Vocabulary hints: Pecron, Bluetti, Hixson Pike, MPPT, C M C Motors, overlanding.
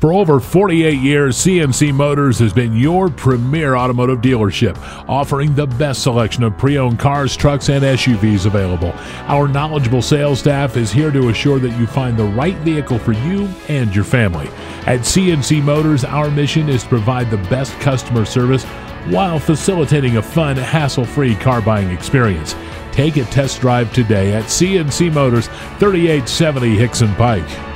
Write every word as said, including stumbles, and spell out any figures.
For over forty-eight years, C M C Motors has been your premier automotive dealership, offering the best selection of pre-owned cars, trucks, and S U Vs available. Our knowledgeable sales staff is here to assure that you find the right vehicle for you and your family. At C M C Motors, our mission is to provide the best customer service while facilitating a fun, hassle-free car buying experience. Take a test drive today at C M C Motors, thirty-eight seventy Hixson Pike.